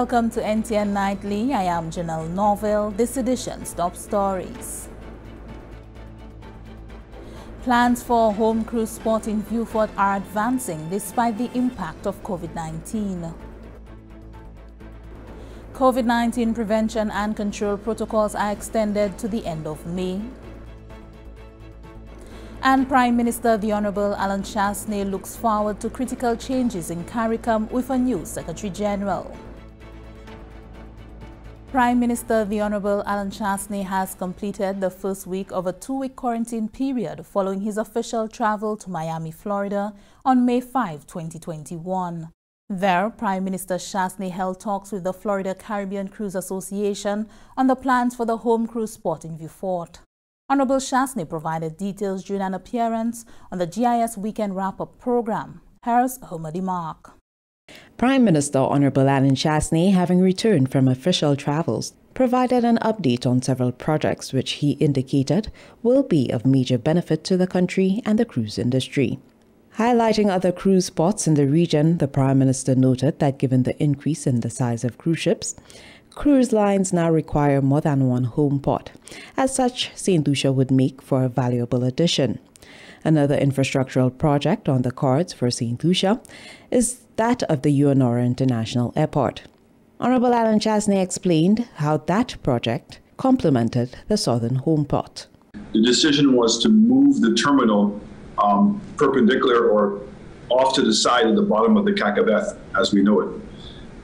Welcome to NTN Nightly. I am Janelle Norville. This edition's top stories. Plans for home cruise sport in Vieux Fort are advancing despite the impact of COVID-19. COVID-19 prevention and control protocols are extended to the end of May. And Prime Minister the Honourable Alan Chasney looks forward to critical changes in CARICOM with a new Secretary-General. Prime Minister the Honourable Alan Chasney has completed the first week of a two-week quarantine period following his official travel to Miami, Florida on May 5, 2021. There, Prime Minister Chasney held talks with the Florida Caribbean Cruise Association on the plans for the home cruise sport in Vieux Fort. Honorable Chasney provided details during an appearance on the GIS Weekend Wrap-Up Program. Harris Homer DeMarc. Prime Minister Honorable Alan Chasney, having returned from official travels, provided an update on several projects which he indicated will be of major benefit to the country and the cruise industry. Highlighting other cruise ports in the region, the Prime Minister noted that given the increase in the size of cruise ships, cruise lines now require more than one home port. As such, Saint Lucia would make for a valuable addition. Another infrastructural project on the cards for Saint Lucia is that of the UNR International Airport. Honorable Alan Chasney explained how that project complemented the southern home port. The decision was to move the terminal perpendicular or off to the side of the bottom of the Kakabeth as we know it.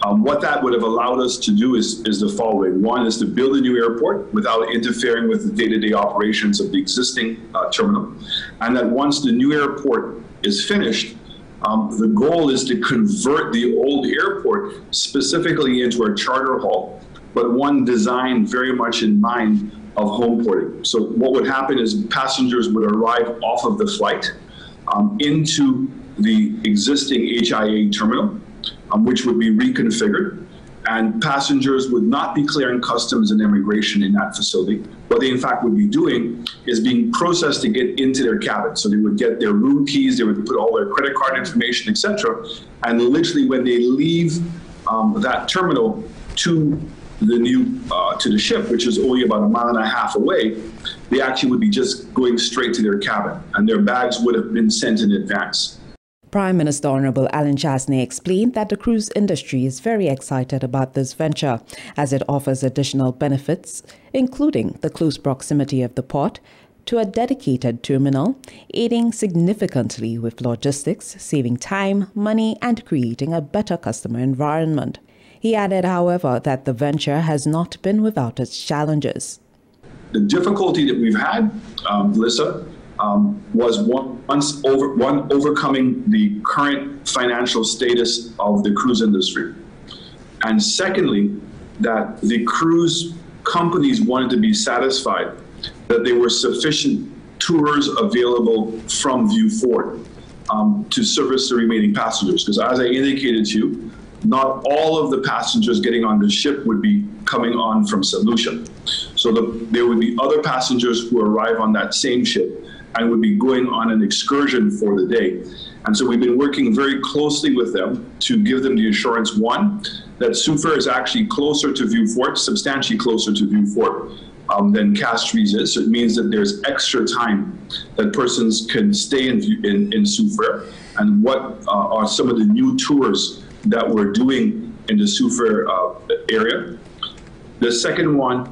What that would have allowed us to do is the following. One is to build a new airport without interfering with the day-to-day operations of the existing terminal. And that once the new airport is finished, the goal is to convert the old airport specifically into a charter hall, but one designed very much in mind of home porting. So what would happen is passengers would arrive off of the flight into the existing HIA terminal, which would be reconfigured, and passengers would not be clearing customs and immigration in that facility. What they in fact would be doing is being processed to get into their cabin. So they would get their room keys, they would put all their credit card information, etc. And literally when they leave that terminal to the ship, which is only about a mile and a half away, they actually would be just going straight to their cabin, and their bags would have been sent in advance. Prime Minister Honorable Alan Chasney explained that the cruise industry is very excited about this venture as it offers additional benefits, including the close proximity of the port to a dedicated terminal, aiding significantly with logistics, saving time, money, and creating a better customer environment. He added, however, that the venture has not been without its challenges. The difficulty that we've had, Melissa, was overcoming the current financial status of the cruise industry. And secondly, that the cruise companies wanted to be satisfied that there were sufficient tours available from Vieux Fort to service the remaining passengers. Because as I indicated to you, not all of the passengers getting on the ship would be coming on from Saint Lucia. So there would be other passengers who arrive on that same ship and would be going on an excursion for the day. And so we've been working very closely with them to give them the assurance, one, that Soufriere is actually closer to Vieux Fort, substantially closer to Vieux Fort than Castries is. So it means that there's extra time that persons can stay in Soufriere. And what are some of the new tours that we're doing in the Soufriere area? The second one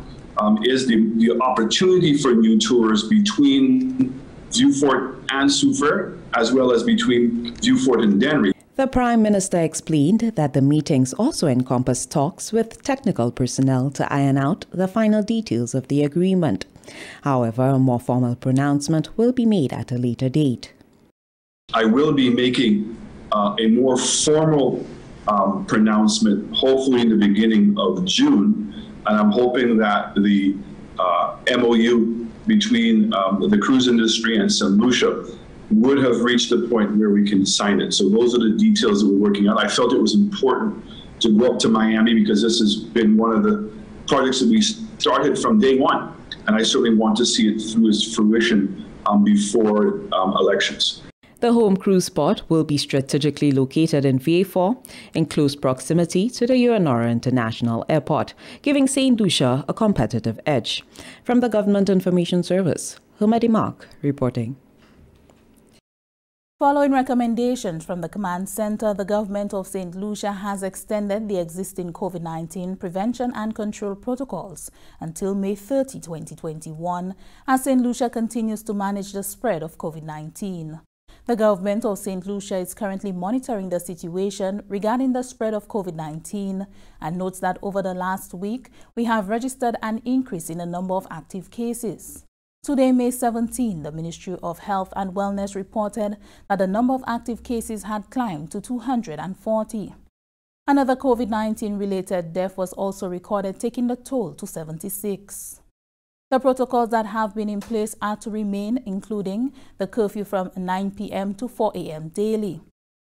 is the opportunity for new tours between Vieux Fort and Soufriere, as well as between Vieux Fort and Dennery. The Prime Minister explained that the meetings also encompassed talks with technical personnel to iron out the final details of the agreement. However, a more formal pronouncement will be made at a later date. I will be making a more formal pronouncement, hopefully in the beginning of June, and I'm hoping that the MOU between the cruise industry and Saint Lucia would have reached the point where we can sign it. So those are the details that we're working on. I felt it was important to go up to Miami because this has been one of the projects that we started from day one, and I certainly want to see it through its fruition before elections. The home crew spot will be strategically located in Vieux Fort, in close proximity to the UNR International Airport, giving Saint Lucia a competitive edge. From the Government Information Service, Hermedi Mark reporting. Following recommendations from the Command Center, the government of St. Lucia has extended the existing COVID-19 prevention and control protocols until May 30, 2021, as St. Lucia continues to manage the spread of COVID-19. The government of St. Lucia is currently monitoring the situation regarding the spread of COVID-19 and notes that over the last week, we have registered an increase in the number of active cases. Today, May 17, the Ministry of Health and Wellness reported that the number of active cases had climbed to 240. Another COVID-19 related death was also recorded, taking the toll to 76. The protocols that have been in place are to remain, including the curfew from 9 p.m. to 4 a.m. daily.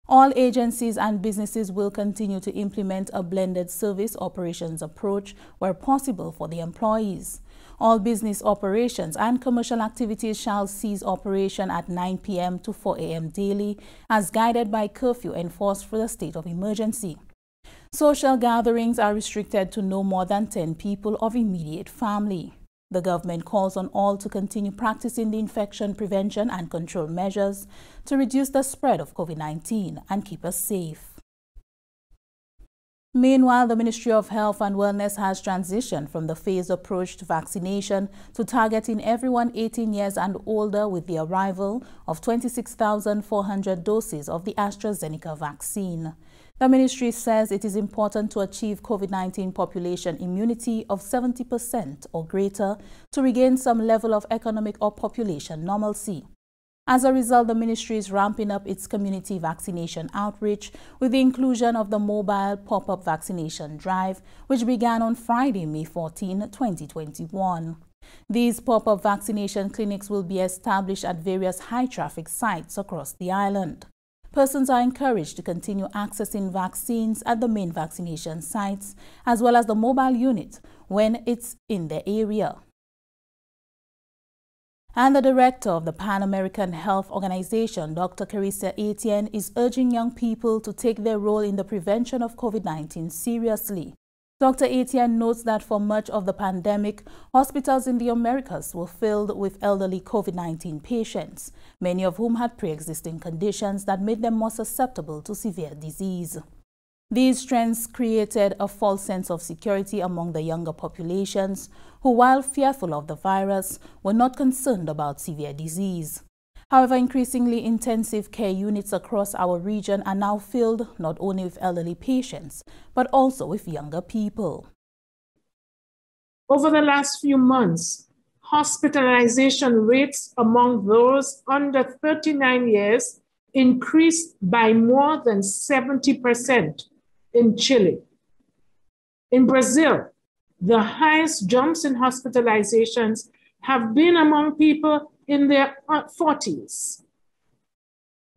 All agencies and businesses will continue to implement a blended service operations approach where possible for the employees. All business operations and commercial activities shall cease operation at 9 p.m. to 4 a.m. daily, as guided by curfew enforced for the state of emergency. Social gatherings are restricted to no more than 10 people of immediate family. The government calls on all to continue practicing the infection prevention and control measures to reduce the spread of COVID-19 and keep us safe. Meanwhile, the Ministry of Health and Wellness has transitioned from the phased approach to vaccination to targeting everyone 18 years and older with the arrival of 26,400 doses of the AstraZeneca vaccine. The ministry says it is important to achieve COVID-19 population immunity of 70% or greater to regain some level of economic or population normalcy. As a result, the ministry is ramping up its community vaccination outreach with the inclusion of the mobile pop-up vaccination drive, which began on Friday, May 14, 2021. These pop-up vaccination clinics will be established at various high-traffic sites across the island. Persons are encouraged to continue accessing vaccines at the main vaccination sites, as well as the mobile unit when it's in their area. And the director of the Pan American Health Organization, Dr. Carissa Etienne, is urging young people to take their role in the prevention of COVID-19 seriously. Dr. Etienne notes that for much of the pandemic, hospitals in the Americas were filled with elderly COVID-19 patients, many of whom had pre-existing conditions that made them more susceptible to severe disease. These trends created a false sense of security among the younger populations, who, while fearful of the virus, were not concerned about severe disease. However, increasingly intensive care units across our region are now filled not only with elderly patients, but also with younger people. Over the last few months, hospitalization rates among those under 39 years increased by more than 70%. In Chile. In Brazil, the highest jumps in hospitalizations have been among people in their 40s.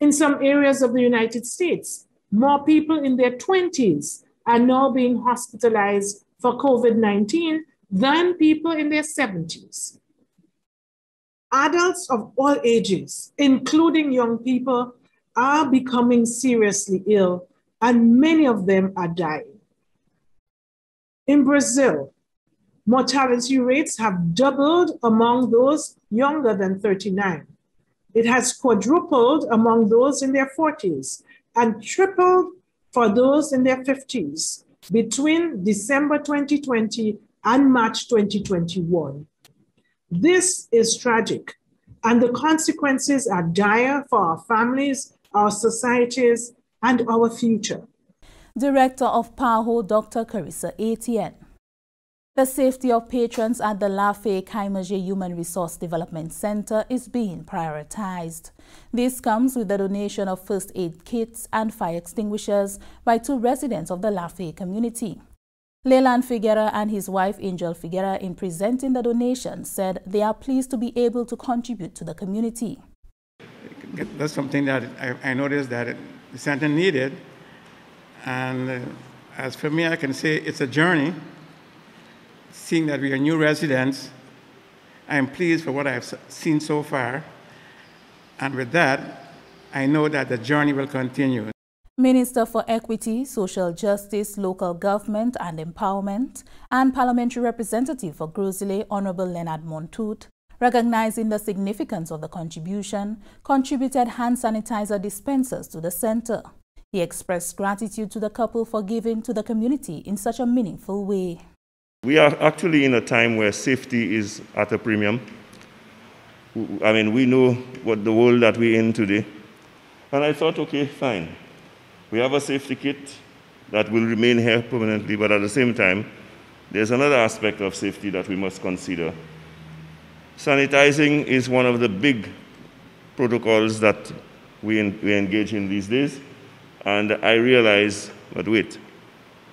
In some areas of the United States, more people in their 20s are now being hospitalized for COVID-19 than people in their 70s. Adults of all ages, including young people, are becoming seriously ill, and many of them are dying. In Brazil, mortality rates have doubled among those younger than 39. It has quadrupled among those in their 40s and tripled for those in their 50s between December 2020 and March 2021. This is tragic, and the consequences are dire for our families, our societies, and our future. Director of PAHO, Dr. Carissa Etienne. The safety of patrons at the La Faye Caimaje Human Resource Development Center is being prioritized. This comes with the donation of first aid kits and fire extinguishers by two residents of the La Faye community. Leland Figuera and his wife Angel Figuera, in presenting the donation, said they are pleased to be able to contribute to the community. That's something that I noticed that the center needed, and as for me, I can say it's a journey. Seeing that we are new residents, I am pleased for what I have seen so far, and with that, I know that the journey will continue. Minister for Equity, Social Justice, Local Government and Empowerment, and Parliamentary Representative for Gros Islet, Honorable Leonard Montoute, recognizing the significance of the contribution, contributed hand sanitizer dispensers to the center. He expressed gratitude to the couple for giving to the community in such a meaningful way. We are actually in a time where safety is at a premium. I mean, we know what the world that we're in today. And I thought, okay, fine. We have a safety kit that will remain here permanently, but at the same time, there's another aspect of safety that we must consider. Sanitizing is one of the big protocols that we engage in these days. And I realize, but wait,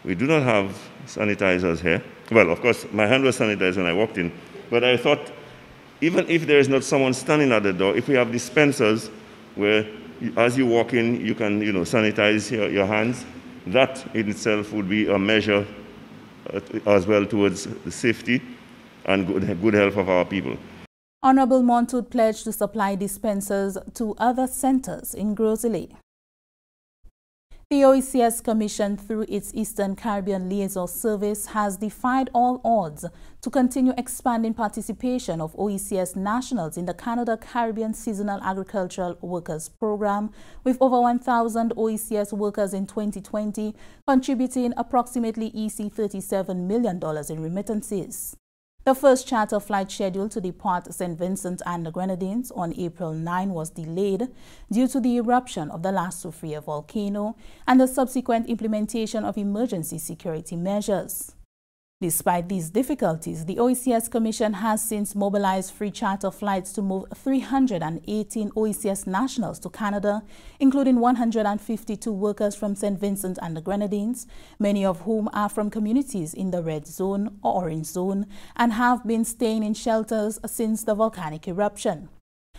we do not have sanitizers here. Well, of course, my hand was sanitized when I walked in. But I thought, even if there is not someone standing at the door, if we have dispensers where as you walk in, you can sanitize your hands, that in itself would be a measure as well towards safety and good health of our people. Honorable Montoute pledged to supply dispensers to other centers in Gros Islet. The OECS Commission, through its Eastern Caribbean Liaison Service, has defied all odds to continue expanding participation of OECS nationals in the Canada-Caribbean Seasonal Agricultural Workers Program, with over 1,000 OECS workers in 2020 contributing approximately $37 million in remittances. The first charter flight scheduled to depart St. Vincent and the Grenadines on April 9 was delayed due to the eruption of the La Soufriere volcano and the subsequent implementation of emergency security measures. Despite these difficulties, the OECS Commission has since mobilized free charter flights to move 318 OECS nationals to Canada, including 152 workers from St. Vincent and the Grenadines, many of whom are from communities in the Red Zone or Orange Zone and have been staying in shelters since the volcanic eruption.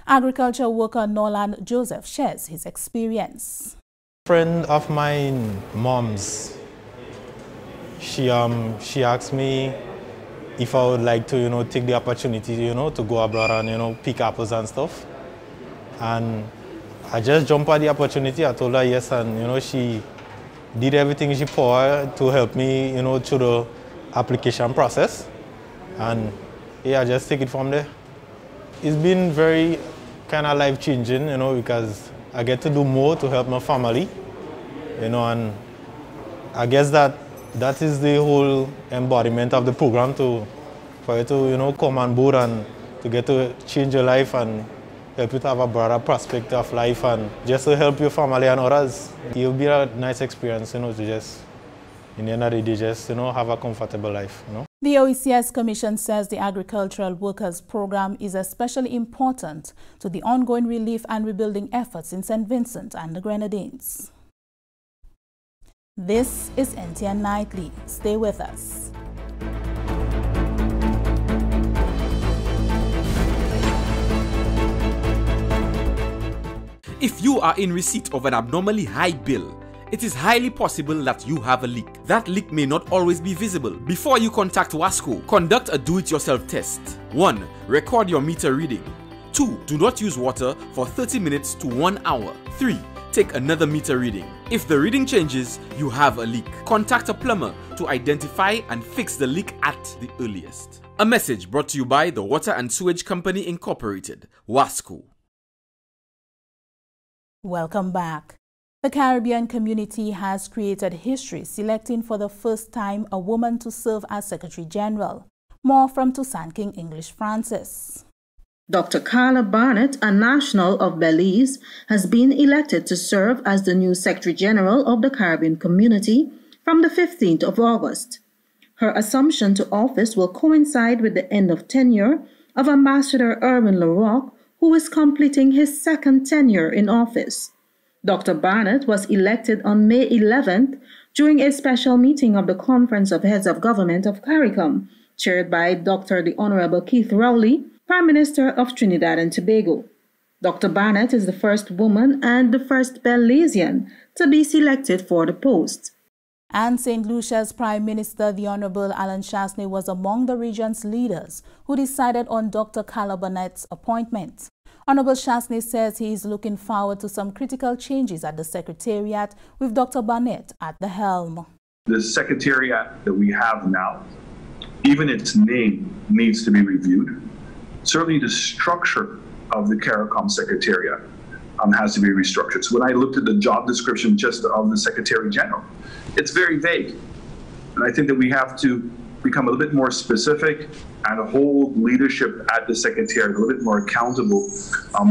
Agriculture worker Nolan Joseph shares his experience. A friend of my mom's, she asked me if I would like to, take the opportunity, to go abroad and, pick apples and stuff. And I just jumped at the opportunity. I told her yes, and, she did everything she could to help me, through the application process. And yeah, I just take it from there. It's been very kind of life-changing, because I get to do more to help my family, and I guess that is the whole embodiment of the program, for you to come on board and to get to change your life and help you to have a broader perspective of life and just to help your family and others. It will be a nice experience, to just, in the end of the day, just, have a comfortable life, The OECS Commission says the Agricultural Workers Program is especially important to the ongoing relief and rebuilding efforts in St. Vincent and the Grenadines. This is NTN Nightly. Stay with us. If you are in receipt of an abnormally high bill, it is highly possible that you have a leak. That leak may not always be visible. Before you contact WASCO, conduct a do-it-yourself test. 1. Record your meter reading. 2. Do not use water for 30 minutes to 1 hour. 3. Take another meter reading. If the reading changes, you have a leak. Contact a plumber to identify and fix the leak at the earliest. A message brought to you by the Water and Sewage Company Incorporated, WASCO. Welcome back. The Caribbean community has created history, selecting for the first time a woman to serve as Secretary General. More from Toussaint King, English Francis. Dr. Carla Barnett, a national of Belize, has been elected to serve as the new Secretary General of the Caribbean Community from the 15th of August. Her assumption to office will coincide with the end of tenure of Ambassador Irwin LaRocque, who is completing his second tenure in office. Dr. Barnett was elected on May 11th during a special meeting of the Conference of Heads of Government of CARICOM, chaired by Dr. the Honorable Keith Rowley, Prime Minister of Trinidad and Tobago. Dr. Barnett is the first woman and the first Belizean to be selected for the post. And St. Lucia's Prime Minister, the Honorable Alan Chasney, was among the region's leaders who decided on Dr. Carla Barnett's appointment. Honorable Chasney says he is looking forward to some critical changes at the Secretariat with Dr. Barnett at the helm. The Secretariat that we have now, even its name needs to be reviewed. Certainly the structure of the CARICOM Secretariat has to be restructured. So when I looked at the job description just of the Secretary General, it's very vague. And I think that we have to become a little bit more specific and hold leadership at the Secretariat a little bit more accountable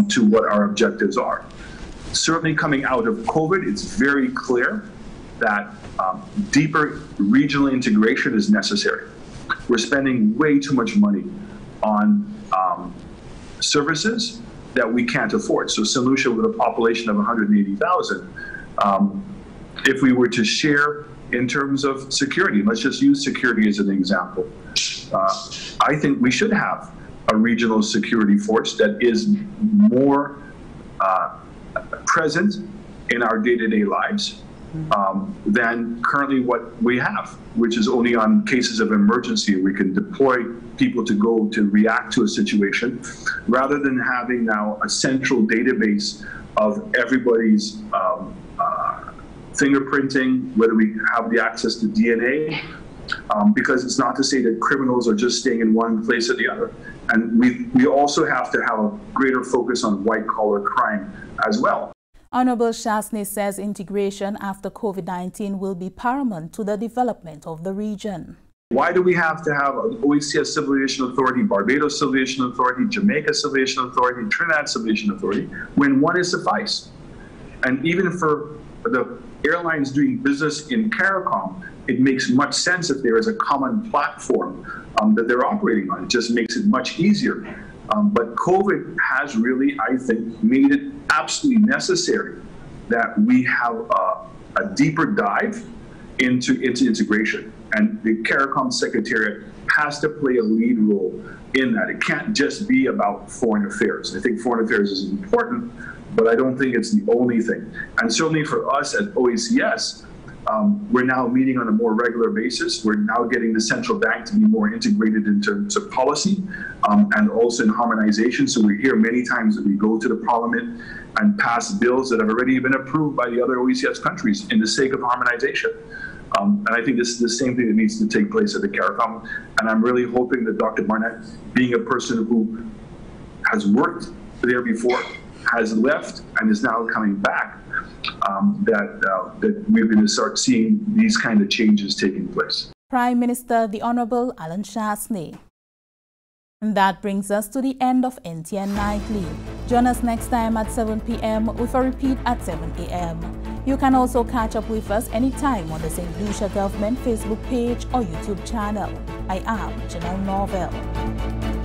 to what our objectives are. Certainly coming out of COVID, it's very clear that deeper regional integration is necessary. We're spending way too much money on services that we can't afford. So Saint Lucia, with a population of 180,000, if we were to share in terms of security, let's just use security as an example, I think we should have a regional security force that is more present in our day-to-day lives than currently what we have, which is only on cases of emergency. We can deploy people to go to react to a situation, rather than having now a central database of everybody's fingerprinting, whether we have the access to DNA, because it's not to say that criminals are just staying in one place or the other. And we also have to have a greater focus on white-collar crime as well. Honorable Chasney says integration after COVID-19 will be paramount to the development of the region. Why do we have to have an OECS Civil Aviation Authority, Barbados Civil Aviation Authority, Jamaica Civil Aviation Authority, Trinidad Civil Aviation Authority, when one is suffice? And even for the airlines doing business in CARICOM, it makes much sense if there is a common platform that they're operating on. It just makes it much easier. But COVID has really, I think, made it absolutely necessary that we have a deeper dive into integration. And the CARICOM Secretariat has to play a lead role in that. It can't just be about foreign affairs. I think foreign affairs is important, but I don't think it's the only thing. And certainly for us at OECS, we're now meeting on a more regular basis. We're now getting the central bank to be more integrated in terms of policy and also in harmonization. So we hear many times that we go to the parliament and pass bills that have already been approved by the other OECS countries in the sake of harmonization. And I think this is the same thing that needs to take place at the CARICOM. And I'm really hoping that Dr. Barnett, being a person who has worked there before, has left and is now coming back, that we're going to start seeing these kind of changes taking place. Prime Minister, the Honorable Alan Chasney. And that brings us to the end of NTN Nightly. Join us next time at 7 p.m. with a repeat at 7 a.m. You can also catch up with us anytime on the St. Lucia Government Facebook page or YouTube channel. I am Janelle Norville.